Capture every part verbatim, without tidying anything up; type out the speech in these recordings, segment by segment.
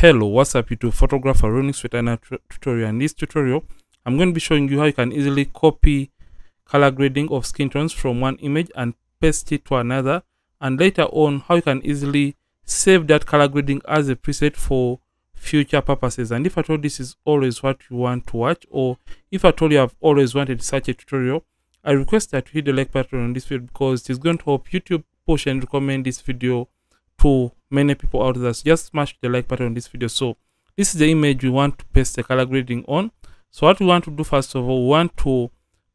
Hello, what's up YouTube? Photographer Ronnix with another tutorial. In this tutorial I'm going to be showing you how you can easily copy color grading of skin tones from one image and paste it to another, and later on how you can easily save that color grading as a preset for future purposes. And if at all this is always what you want to watch, or if at all you have always wanted such a tutorial, I request that you hit the like button on this video, because it is going to help YouTube push and recommend this video to many people out there. So just smash the like button on this video. So this is the image we want to paste the color grading on. So what we want to do, first of all, we want to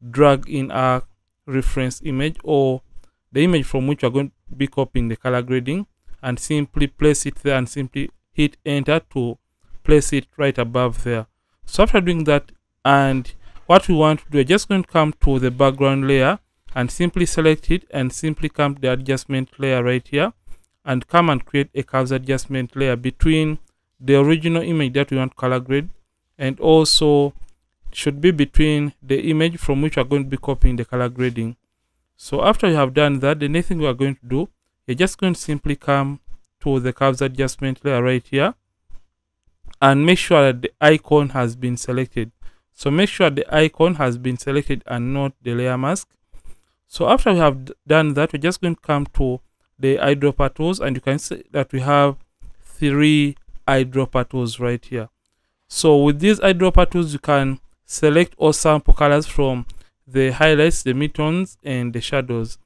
drag in our reference image, or the image from which we are going to be copying the color grading, and simply place it there and simply hit enter to place it right above there. So after doing that, and what we want to do, we're just going to come to the background layer and simply select it and simply come to the adjustment layer right here, and come and create a curves adjustment layer between the original image that we want color grade, and also should be between the image from which we are going to be copying the color grading. So after you have done that, the next thing we are going to do, you're just going to simply come to the curves adjustment layer right here and make sure that the icon has been selected. So make sure the icon has been selected and not the layer mask. So after we have done that, we're just going to come to the eyedropper tools, and you can see that we have three eyedropper tools right here. So with these eyedropper tools, you can select or sample colors from the highlights, the midtones, and the shadows.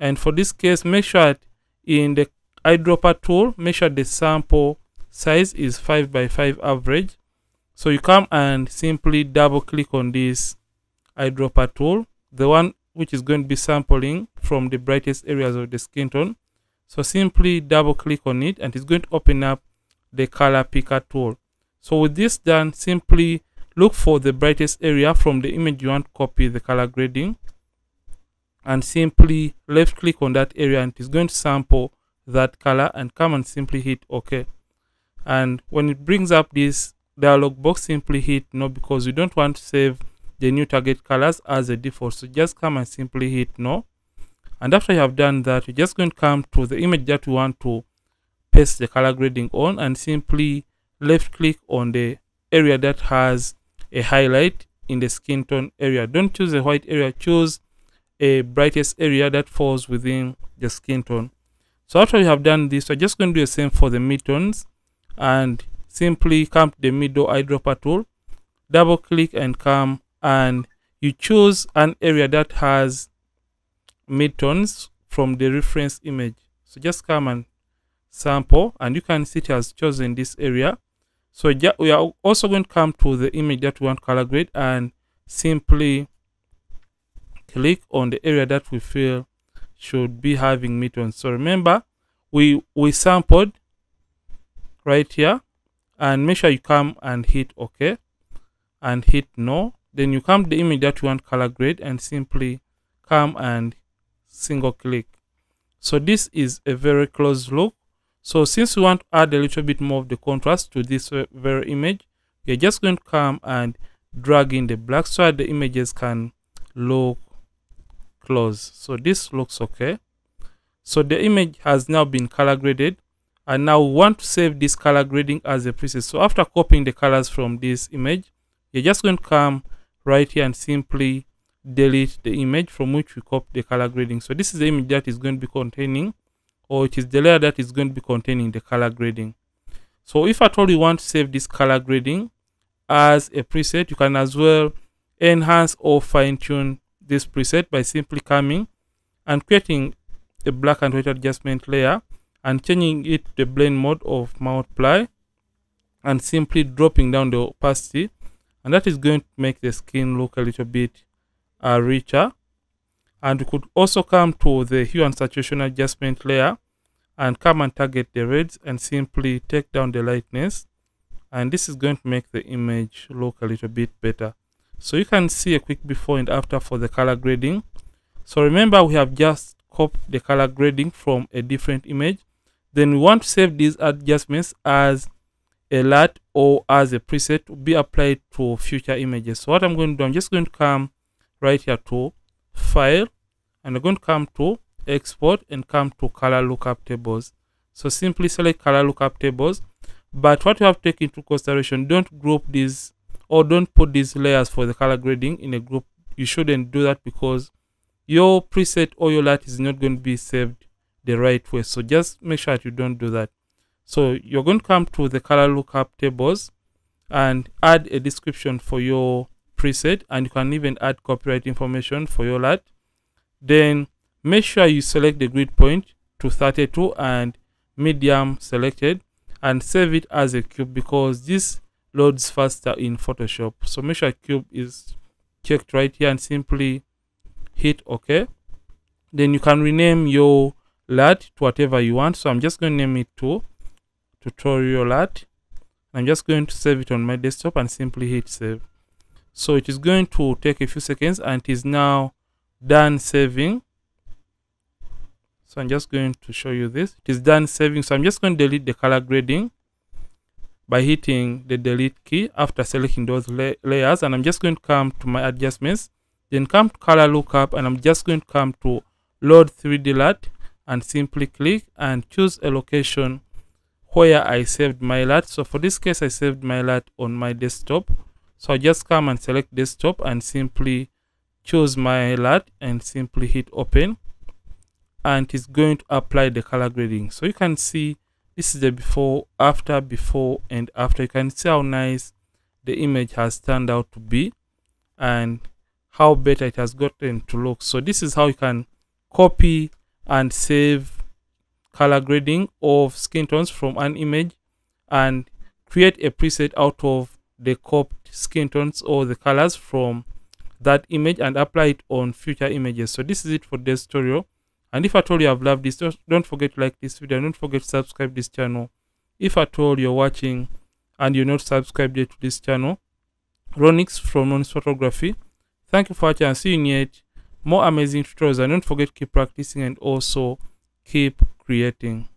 And for this case, make sure that in the eyedropper tool, make sure the sample size is five by five average. So you come and simply double click on this eyedropper tool, the one which is going to be sampling from the brightest areas of the skin tone. So simply double click on it, and it's going to open up the color picker tool. So with this done, simply look for the brightest area from the image you want to copy the color grading, and simply left click on that area, and it's going to sample that color, and come and simply hit OK. And when it brings up this dialog box, simply hit no, because you don't want to save the new target colors as a default. So just come and simply hit no. And after you have done that, you're just going to come to the image that you want to paste the color grading on, and simply left click on the area that has a highlight in the skin tone area. Don't choose a white area, choose a brightest area that falls within the skin tone. So after you have done this, we're just going to do the same for the midtones, and simply come to the middle eyedropper tool, double click, and come and you choose an area that has midtones from the reference image. So just come and sample, and you can see it has chosen this area. So we are also going to come to the image that we want color grade, and simply click on the area that we feel should be having midtones. So remember, we we sampled right here, and make sure you come and hit OK and hit no. Then you come to the image that you want color grade, and simply come and single click. So this is a very close look. So since we want to add a little bit more of the contrast to this very image, we are just going to come and drag in the black so that the images can look close. So this looks okay. So the image has now been color graded, and now we want to save this color grading as a preset. So after copying the colors from this image, you're just going to come right here and simply delete the image from which we copy the color grading. So this is the image that is going to be containing, or it is the layer that is going to be containing the color grading. So if at all you want to save this color grading as a preset, you can as well enhance or fine-tune this preset by simply coming and creating a black and white adjustment layer and changing it to the blend mode of multiply, and simply dropping down the opacity, and that is going to make the skin look a little bit Uh, richer. And we could also come to the hue and saturation adjustment layer and come and target the reds and simply take down the lightness, and this is going to make the image look a little bit better. So you can see a quick before and after for the color grading. So remember, we have just copied the color grading from a different image, then we want to save these adjustments as a lat or as a preset to be applied to future images. So what I'm going to do, I'm just going to come right here to file, and we're going to come to export and come to color lookup tables. So simply select color lookup tables. But what you have to take into consideration, don't group these or don't put these layers for the color grading in a group. You shouldn't do that because your preset or your light is not going to be saved the right way. So just make sure that you don't do that. So you're going to come to the color lookup tables and add a description for your preset, and you can even add copyright information for your light. Then make sure you select the grid point to thirty-two and medium selected, and save it as a cube because this loads faster in Photoshop. So make sure cube is checked right here and simply hit OK. Then you can rename your L U T to whatever you want. So I'm just going to name it to tutorial L U T. I'm just going to save it on my desktop and simply hit save. So it is going to take a few seconds and it is now done saving. So I'm just going to show you this. It is done saving. So I'm just going to delete the color grading by hitting the delete key after selecting those la layers. And I'm just going to come to my adjustments, then come to color lookup, and I'm just going to come to load three D L U T and simply click and choose a location where I saved my L U T. So for this case, I saved my L U T on my desktop. So I just come and select desktop and simply choose my L U T and simply hit open, and it's going to apply the color grading. So you can see this is the before, after, before and after. You can see how nice the image has turned out to be and how better it has gotten to look. So this is how you can copy and save color grading of skin tones from an image and create a preset out of the copied skin tones or the colors from that image and apply it on future images. So this is it for this tutorial. And if at all you have loved this, don't forget to like this video. Don't forget to subscribe this channel. If at all you're watching and you're not subscribed yet to this channel, Ronnix from Ronnix Photography. Thank you for watching and seeing yet more amazing tutorials. And don't forget to keep practicing and also keep creating.